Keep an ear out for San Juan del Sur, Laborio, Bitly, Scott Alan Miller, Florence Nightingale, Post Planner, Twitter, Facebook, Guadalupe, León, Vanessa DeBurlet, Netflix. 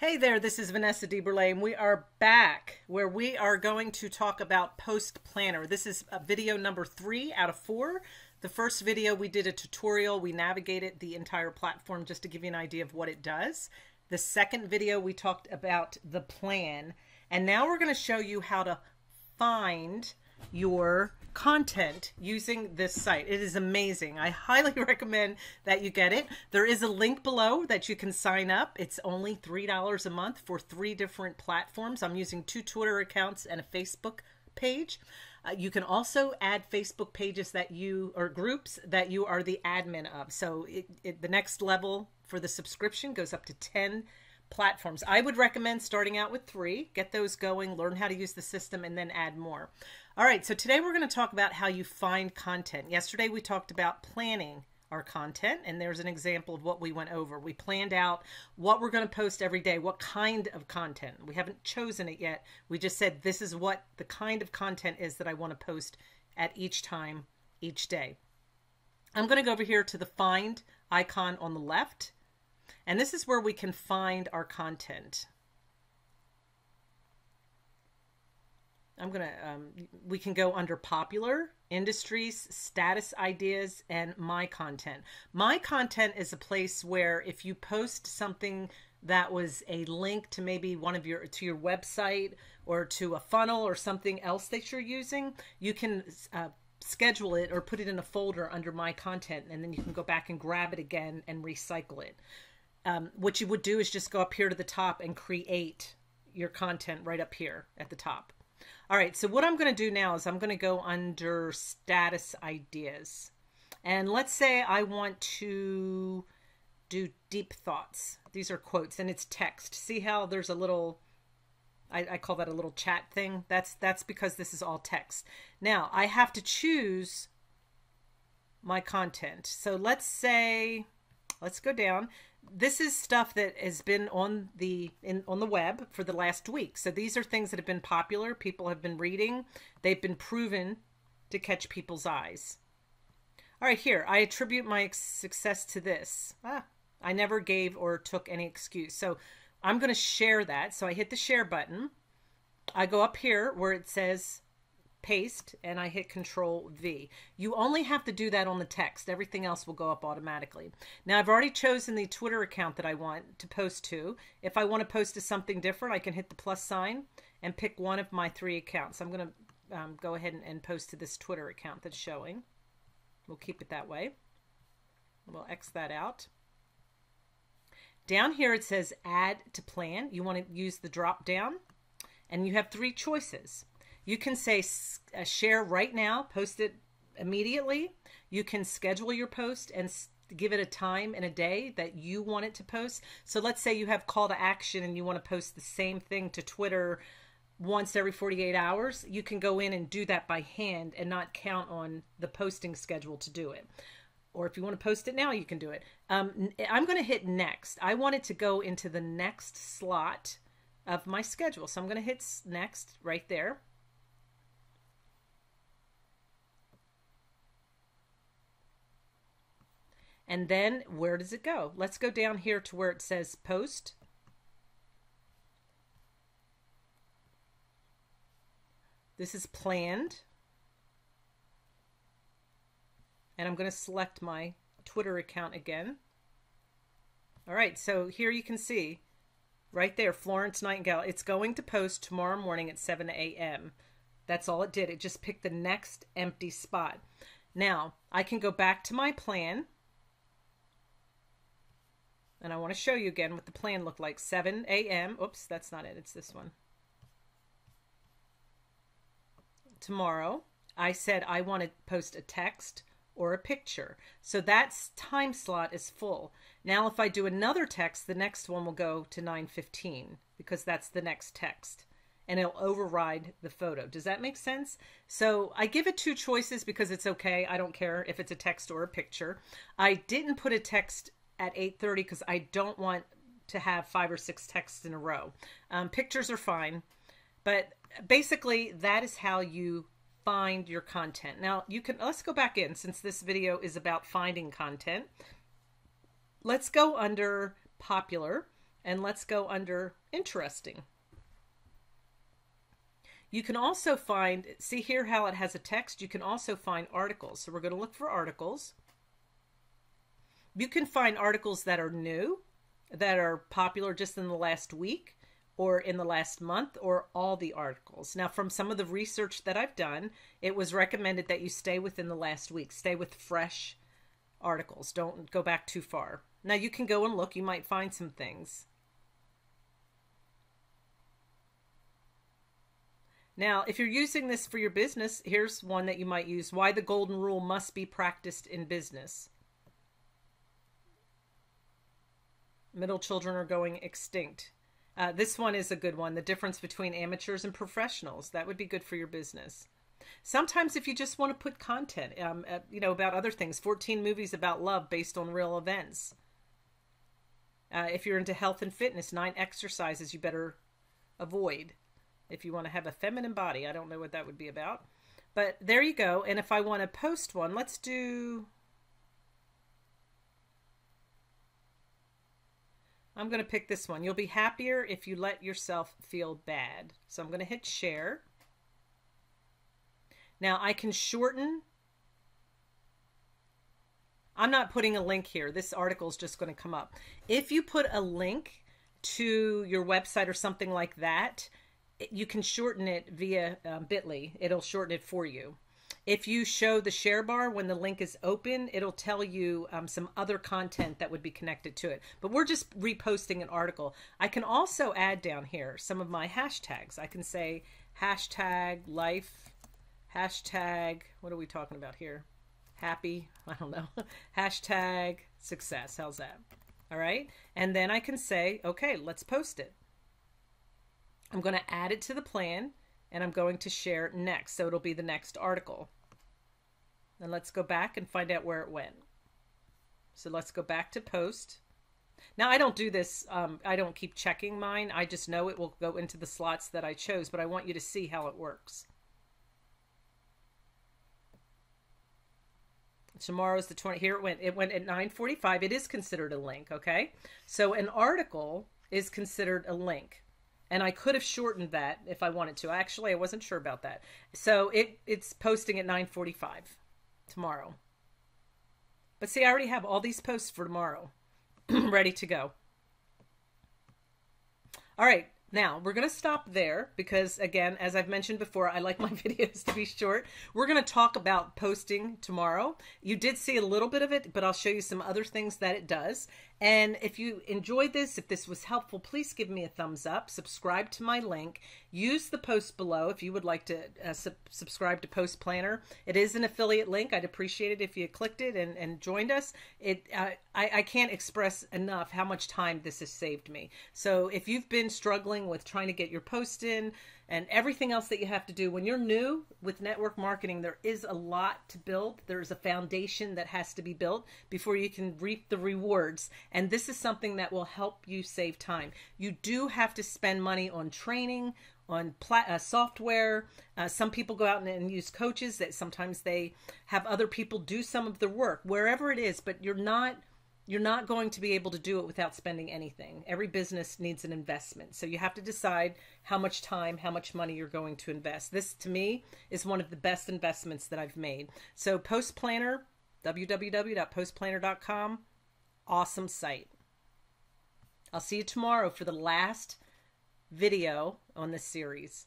Hey there, this is Vanessa DeBurlet, and we are back where we are going to talk about Post Planner. This is video number 3 out of 4. The first video we did a tutorial. We navigated the entire platform just to give you an idea of what it does. The second video we talked about the plan, and now we're going to show you how to find your content using this site. It is amazing. I highly recommend that you get it. There is a link below that you can sign up. It's only $3 a month for 3 different platforms. I'm using 2 Twitter accounts and a Facebook page. You can also add Facebook pages that you, or groups that you are the admin of. So the next level for the subscription goes up to 10 platforms. I would recommend starting out with 3, get those going, learn how to use the system, and then add more. All right, so today we're going to talk about how you find content. Yesterday we talked about planning our content, and there's an example of what we went over. We planned out what we're going to post every day, what kind of content. We haven't chosen it yet. We just said this is what the kind of content is that I want to post at each time, each day. I'm going to go over here to the find icon on the left. And this is where we can find our content. I'm going to, we can go under popular, industries, status ideas, and my content. My content is a place where if you post something that was a link to maybe one of your, to your website or to a funnel or something else that you're using, you can, schedule it or put it in a folder under my content, and then you can go back and grab it again and recycle it. What you would do is just go up here to the top and create your content right up here at the top. All right, so what I'm going to do now is I'm going to go under status ideas, and let's say I want to do deep thoughts. These are quotes and it's text. See how there's a little, I call that a little chat thing. That's because this is all text. Now I have to choose my content. So let's say, let's go down. This is stuff that has been on the on the web for the last week. So these are things that have been popular. People have been reading. They've been proven to catch people's eyes. All right, here I attribute my success to this. I never gave or took any excuse. So I'm going to share that. So I hit the share button. I go up here where it says paste and I hit Control V. You only have to do that on the text. Everything else will go up automatically. Now I've already chosen the Twitter account that I want to post to. If I want to post to something different, I can hit the plus sign and pick one of my 3 accounts. I'm going to go ahead and post to this Twitter account that's showing. We'll keep it that way. We'll X that out. Down here, it says add to plan. You want to use the drop down and you have 3 choices. You can say share right now, post it immediately. You can schedule your post and give it a time and a day that you want it to post. So let's say you have call to action and you want to post the same thing to Twitter once every 48 hours. You can go in and do that by hand and not count on the posting schedule to do it. Or if you want to post it now, you can do it. I'm going to hit next. I want it to go into the next slot of my schedule. So I'm going to hit next right there. And then where does it go? Let's go down here to where it says post. This is planned. And I'm going to select my Twitter account again. All right, so here you can see right there, Florence Nightingale. It's going to post tomorrow morning at 7 a.m. That's all it did. It just picked the next empty spot. Now, I can go back to my plan. And I want to show you again what the plan looked like. 7 a.m. Oops, that's not it. It's this one. Tomorrow, I said I want to post a text or a picture. So that time slot is full. Now, if I do another text, the next one will go to 9:15 because that's the next text and it'll override the photo. Does that make sense? So I give it 2 choices because it's okay. I don't care if it's a text or a picture. I didn't put a text at 8:30 because I don't want to have 5 or 6 texts in a row. Pictures are fine, but basically that is how you find your content. Now you can, let's go back in since this video is about finding content. Let's go under popular and let's go under interesting. You can also find, see here how it has a text, you can also find articles. So we're going to look for articles. You can find articles that are new, that are popular just in the last week or in the last month, or all the articles. Now, from some of the research that I've done, it was recommended that you stay within the last week, stay with fresh articles. Don't go back too far. Now you can go and look, you might find some things. Now, if you're using this for your business, here's one that you might use. Why the golden rule must be practiced in business. Middle children are going extinct. This one is a good one. The difference between amateurs and professionals. That would be good for your business. Sometimes if you just want to put content, you know, about other things, 14 movies about love based on real events. If you're into health and fitness, 9 exercises you better avoid. If you want to have a feminine body, I don't know what that would be about, but there you go. And if I want to post one, let's do, I'm going to pick this one. You'll be happier if you let yourself feel bad. So I'm going to hit share. Now I can shorten. I'm not putting a link here. This article is just going to come up. If you put a link to your website or something like that, you can shorten it via Bitly. It'll shorten it for you. If you show the share bar when the link is open, it'll tell you some other content that would be connected to it. But we're just reposting an article. I can also add down here some of my hashtags. I can say hashtag life, hashtag, what are we talking about here? Happy, I don't know. Hashtag success, how's that? All right, and then I can say, okay, let's post it. I'm going to add it to the plan and I'm going to share next. So it'll be the next article. And let's go back and find out where it went. So let's go back to post. Now I don't do this. I don't keep checking mine. I just know it will go into the slots that I chose, but I want you to see how it works. Tomorrow's the 20th. Here it went at 9:45. It is considered a link. Okay. So an article is considered a link. And I could have shortened that if I wanted to. Actually, I wasn't sure about that. So it's posting at 9:45 tomorrow. But see, I already have all these posts for tomorrow ready to go. All right. Now we're going to stop there because again, as I've mentioned before, I like my videos to be short. We're going to talk about posting tomorrow. You did see a little bit of it, but I'll show you some other things that it does. And if you enjoyed this, if this was helpful, please give me a thumbs up, subscribe to my link, use the post below. If you would like to subscribe to Post Planner, it is an affiliate link. I'd appreciate it if you clicked it and joined us. I can't express enough how much time this has saved me. So if you've been struggling with trying to get your post in and everything else that you have to do when you're new with network marketing, there is a lot to build. There's a foundation that has to be built before you can reap the rewards. And this is something that will help you save time. You do have to spend money on training, on software. Some people go out and use coaches that sometimes they have other people do some of the work, wherever it is, but you're not going to be able to do it without spending anything. Every business needs an investment. So you have to decide how much time, how much money you're going to invest. This to me is one of the best investments that I've made. So Post Planner, www.postplanner.com, awesome site. I'll see you tomorrow for the last video on this series.